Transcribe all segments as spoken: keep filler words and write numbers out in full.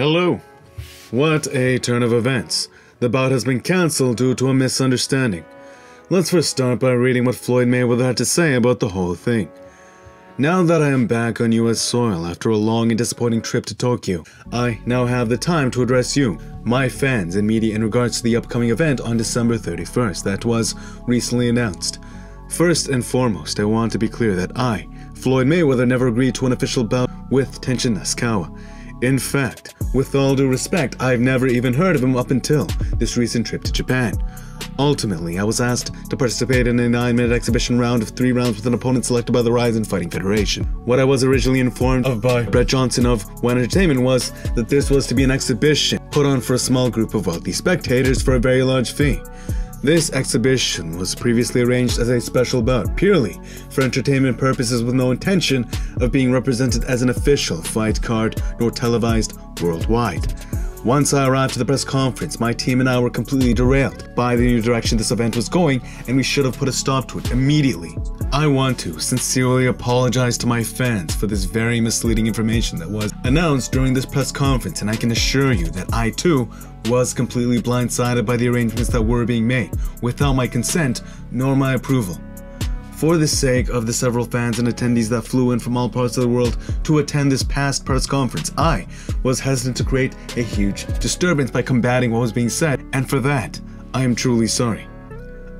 Hello. What a turn of events. The bout has been cancelled due to a misunderstanding. Let's first start by reading what Floyd Mayweather had to say about the whole thing. Now that I am back on U S soil after a long and disappointing trip to Tokyo, I now have the time to address you, my fans and media, in regards to the upcoming event on December thirty-first that was recently announced. First and foremost, I want to be clear that I, Floyd Mayweather, never agreed to an official bout with Tenshin Nasukawa. In fact, with all due respect, I've never even heard of him up until this recent trip to Japan. Ultimately, I was asked to participate in a nine minute exhibition round of three rounds with an opponent selected by the Rizin Fighting Federation. What I was originally informed of by Brett Johnson of One Entertainment was that this was to be an exhibition put on for a small group of wealthy spectators for a very large fee. This exhibition was previously arranged as a special bout purely for entertainment purposes, with no intention of being represented as an official fight card nor televised worldwide. Once I arrived at the press conference, my team and I were completely derailed by the new direction this event was going, and we should have put a stop to it immediately. I want to sincerely apologize to my fans for this very misleading information that was announced during this press conference, and I can assure you that I too was completely blindsided by the arrangements that were being made without my consent nor my approval. For the sake of the several fans and attendees that flew in from all parts of the world to attend this past press conference, I was hesitant to create a huge disturbance by combating what was being said, and for that, I am truly sorry.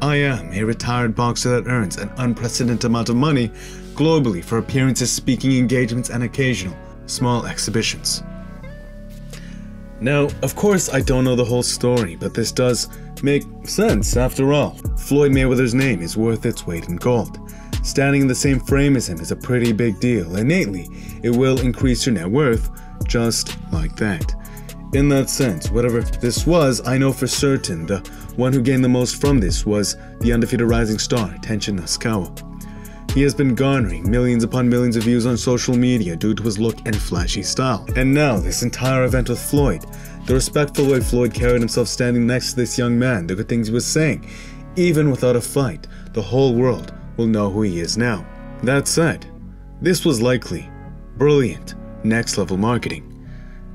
I am a retired boxer that earns an unprecedented amount of money globally for appearances, speaking engagements, and occasional small exhibitions. Now, of course, I don't know the whole story, but this does make sense after all. Floyd Mayweather's name is worth its weight in gold. Standing in the same frame as him is a pretty big deal. Innately, it will increase your net worth, just like that. In that sense, whatever this was, I know for certain the one who gained the most from this was the undefeated rising star, Tenshin Nasukawa. He has been garnering millions upon millions of views on social media due to his look and flashy style. And now, this entire event with Floyd, the respectful way Floyd carried himself standing next to this young man, the good things he was saying, even without a fight, the whole world will know who he is now. That said, this was likely brilliant, next-level marketing.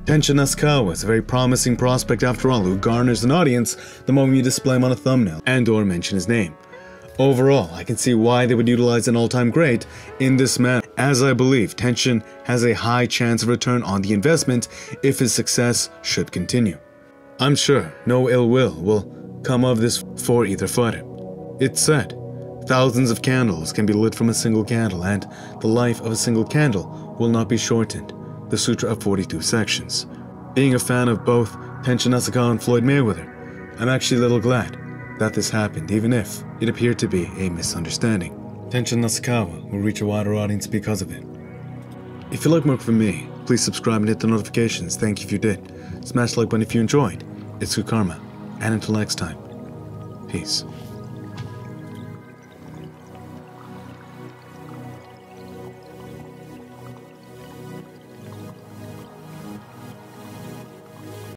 Tenshin Nasukawa is a very promising prospect after all, who garners an audience the moment you display him on a thumbnail and or mention his name. Overall, I can see why they would utilize an all-time great in this manner, as I believe Tenshin has a high chance of return on the investment if his success should continue. I'm sure no ill will will come of this for either fighter. It's said, thousands of candles can be lit from a single candle, and the life of a single candle will not be shortened. The Sutra of forty-two Sections. Being a fan of both Tenshin Nasukawa and Floyd Mayweather, I'm actually a little glad that this happened, even if it appeared to be a misunderstanding. Tenshin Nasukawa will reach a wider audience because of it. If you like more from me, please subscribe and hit the notifications. Thank you if you did. Smash the like button if you enjoyed. It's good karma. And until next time, peace.